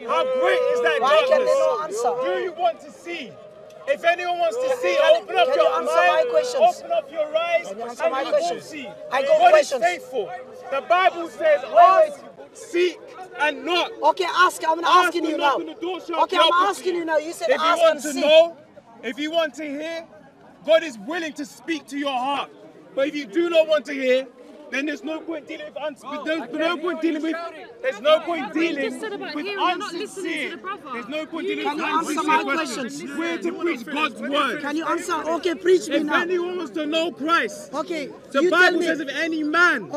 How great is that darkness? Do you want to see? If anyone wants to see, open up your eyes, open up your eyes, and you will see. God is faithful. The Bible says, ask, seek, and knock. Okay, ask. I'm asking you now. Okay, I'm asking you now. You said ask and seek. If you want to know, if you want to hear, God is willing to speak to your heart. But if you do not want to hear, then there's no point dealing with unsincere. There's no point dealing with unsincere questions. We're to preach God's word. Can you answer? Okay, preach me now. If anyone wants to know Christ, okay, the Bible says if any man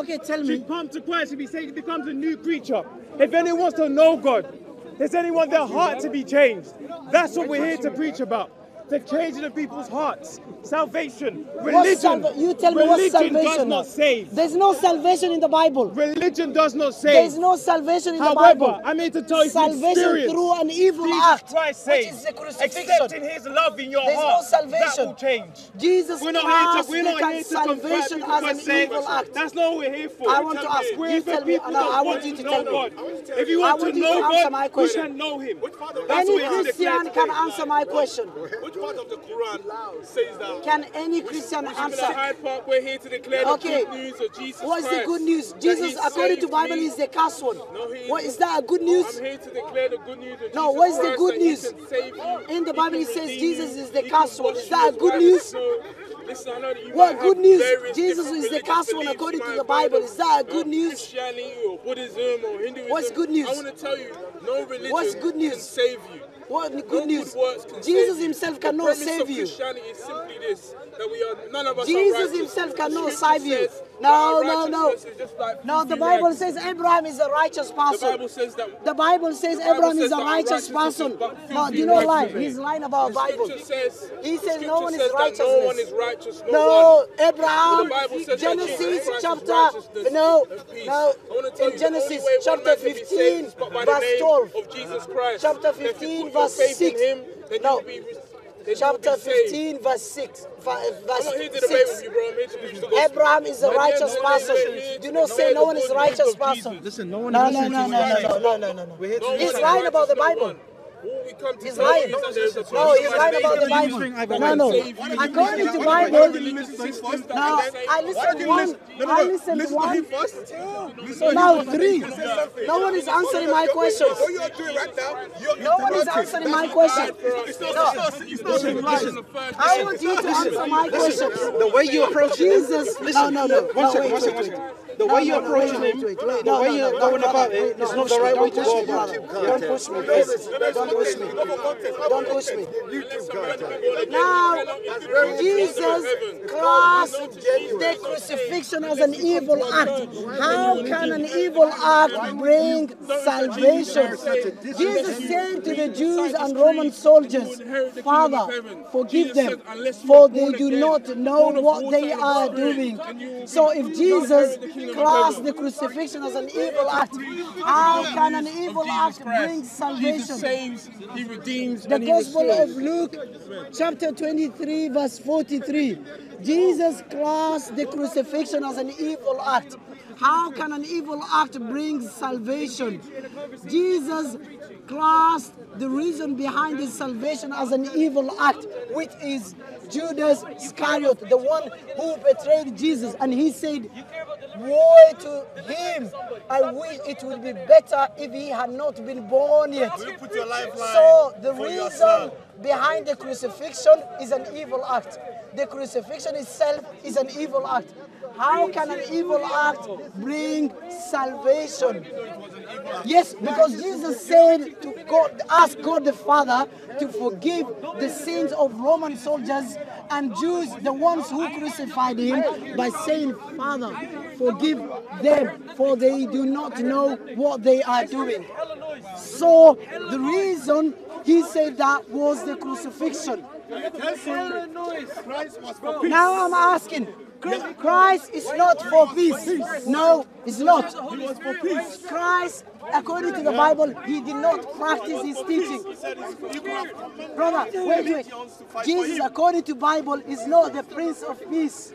should come to Christ, if he becomes a new creature. If anyone wants to know God, there's anyone their heart to be changed. That's what we're here to preach about. The changing of people's hearts, salvation, religion. You tell me what's salvation? Religion does not save. There's no salvation in the Bible. Religion does not save. There's no salvation in the Bible. However, I'm here to tell you salvation through an evil act, which is the crucifixion. Accepting His love in your heart, that will change. Jesus Christ defines salvation as an evil act. That's not what we're here for. I want to ask. You tell me. I want you to tell me. If you want to know God, you can know Him. Any Christian can answer my question. Part of the Quran says that. Can any Christian answer? We're here to declare the good news of Jesus Christ. What is the good news? Jesus, according to the Bible, is the cast one. No, what is that? A good news? I'm here to declare the good news of Jesus Christ. No, what is the good news? In the Bible, it says Jesus is the cast one. Is that a good news? What good news? Jesus is the cast one according to the Bible. Is that a good news? Christianity or Buddhism or Hinduism. What's good news? I want to tell you, no religion can save you. What good news? Jesus Himself cannot save you. Jesus Himself cannot save you. No, no, no. No, the Bible says Abraham is a righteous person. The Bible says Abraham is a righteous person. No, do you know why? He's lying about the Bible. He says no one is righteous. No, Abraham, Genesis chapter, in Genesis chapter 15, verse 12. Chapter 15, verse 6. No. Chapter 15, verse 6. Abraham is a righteous person. Do not say no one is a righteous person. Listen, no one is righteous. No. He's lying about the Bible. He's lying. No, he's lying about the Bible. No. According to Bible, now I listened to one. I listened to one. Now three. No one is answering my question. No one is answering my question. No. I want you to answer my question. The way you approach Jesus. No. One second. The way you're approaching Him, the way you're going about it, is not the right way to go about it. Don't push me, please. Don't push me. Don't push me. Now, Jesus Christ, the crucifixion as an evil act. How can an evil act bring salvation? Jesus said to the Jews and Roman soldiers, Father, forgive them, for they do not know what they are doing. So if Jesus Christ, the crucifixion as an evil act. How can an evil act bring salvation? Jesus saves, He redeems, the Gospel of Luke, chapter 23, verse 43. Jesus Christ, the crucifixion as an evil act. How can an evil act bring salvation? Jesus Christ, the reason behind His salvation as an evil act, which is Judas Iscariot, the one who betrayed Jesus. And he said, woe to him, I wish it would be better if he had not been born yet. So the reason behind the crucifixion is an evil act. The crucifixion itself is an evil act. How can an evil act bring salvation? Yes, because Jesus said to God, ask God the Father to forgive the sins of Roman soldiers and Jews, the ones who crucified Him, by saying, Father, forgive them, for they do not know what they are doing. So the reason He said that was the crucifixion. Now I'm asking, Christ is not for peace. No, it's not. Christ, according to the Bible, He did not practice His teaching. Brother, wait. Jesus, according to Bible, is not the Prince of Peace.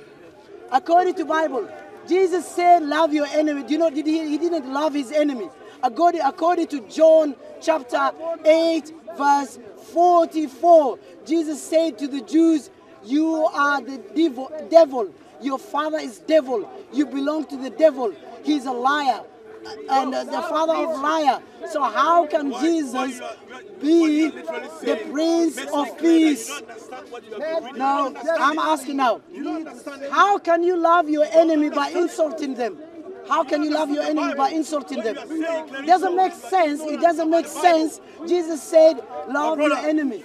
According to Bible, Jesus said, love your enemy. Do you know, he didn't love His enemy. According to John chapter 8, verse 44, Jesus said to the Jews, "You are the devil. Your father is devil. You belong to the devil. He's a liar and the father of liar." So how can Jesus be the Prince of Peace? Now, I'm asking now, how can you love your enemy by insulting them? How can you love your enemy by insulting them? It doesn't make sense. It doesn't make sense. Jesus said, love your enemy.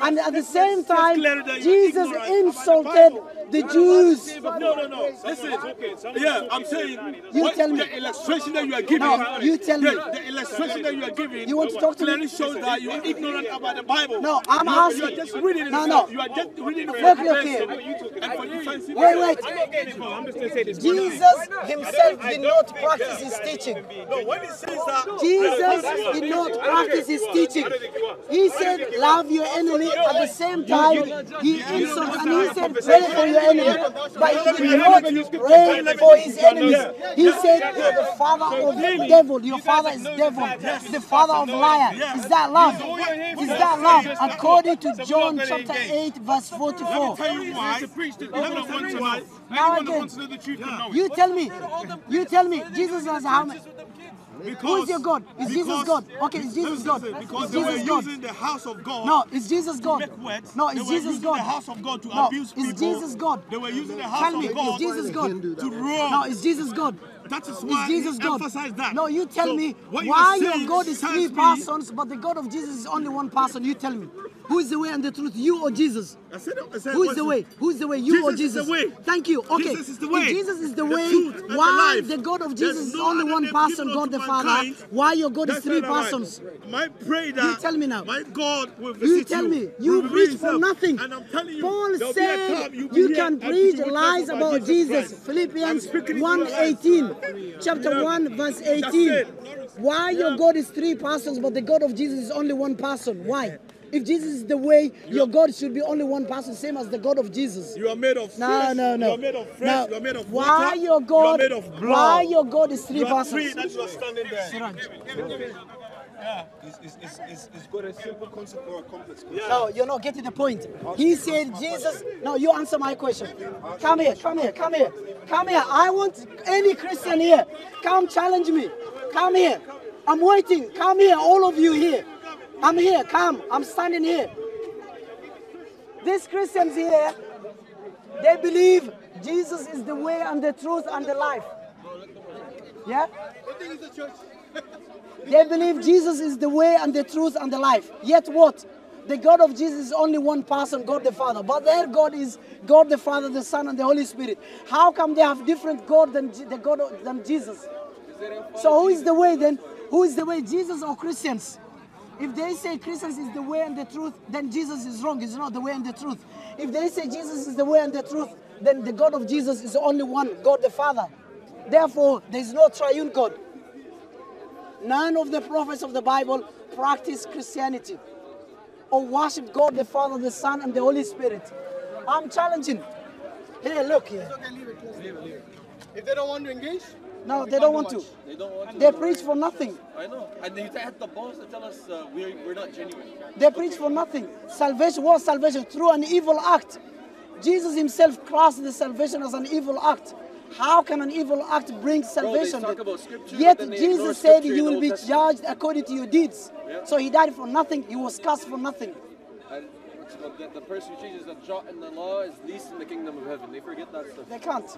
And at the same time, Jesus insulted the Jews. No. Listen. Okay. Yeah, I'm saying, you tell me. The illustration that you are giving, no, you tell me. The illustration that you are giving, you want to talk to me? Shows that you are ignorant about the Bible. No, I'm asking. You are just reading it. No. You are just reading it. Wait. Jesus himself did not practice his teaching. Jesus did not practice his teaching. He said, love your enemy. At the same time, he insults and he said, pray for your enemy. But he did not pray for his enemies. He said, you're the father of the devil. Your father is devil. The father of liar. Is that love? Is that love? According to John chapter 8, verse 44. Now again, you tell me, Jesus has how many? Who is your God? Is Jesus God? Okay, is Jesus God? Because they were using the house of God. No, is Jesus God? No, is Jesus God? The house of God to abuse people. Is Jesus God? They were using the house of God. Is Jesus God? To rule. No, is Jesus God? That is why Jesus God. That. No, you tell me why your God is three persons, but the God of Jesus is only one person. You tell me. Who is the way and the truth? You or Jesus? I said, who is the way? Who is the way? You Jesus or Jesus? Is the way. Thank you. Okay. Jesus is the way. If Jesus is the way, truth, why the God of Jesus is only one person, God the Father? Why your God is three persons? My prayer that you tell me now. My God will visit you. You tell me. You preach for nothing. And I'm telling you, Paul said you can preach lies about Jesus. Philippians 1:18. Chapter 1, verse 18. Why your God is three persons, but the God of Jesus is only one person? Why? If Jesus is the way, your God should be only one person, same as the God of Jesus. You are made of flesh. No. You are made of flesh. You are made of water. Why your God? You are made of blood. Why your God is three persons? That you are standing there. Give it. Yeah. It's got a simple concept or a complex concept. Yeah. No, you're not getting the point. He said Jesus. No, you answer my question. Come here. I want any Christian here. Come challenge me. Come here. I'm waiting. Come here, all of you here. I'm here, come, I'm standing here. These Christians here, they believe Jesus is the way and the truth and the life. Yeah? They believe Jesus is the way and the truth and the life. Yet what? The God of Jesus is only one person, God the Father. But their God is God the Father, the Son, and the Holy Spirit. How come they have different God than Jesus? So who is the way then? Who is the way, Jesus or Christians? If they say Christians is the way and the truth, then Jesus is wrong. It's not the way and the truth. If they say Jesus is the way and the truth, then the God of Jesus is only one, God the Father. Therefore, there is no triune God. None of the prophets of the Bible practiced Christianity or worship God the Father, the Son, and the Holy Spirit. I'm challenging. Here, look here. Leave it. If they don't want to engage? No, they don't want to. They preach for nothing. I know. And they have the balls to tell us we're not genuine. They preach for nothing. Salvation was salvation through an evil act. Jesus himself classed the salvation as an evil act. How can an evil act bring salvation? Bro, yet Jesus said you will be judged according to your deeds. Yeah. So he died for nothing. He was cast for nothing. And the person who changes the jot in the law is least in the kingdom of heaven. They forget that stuff. They can't.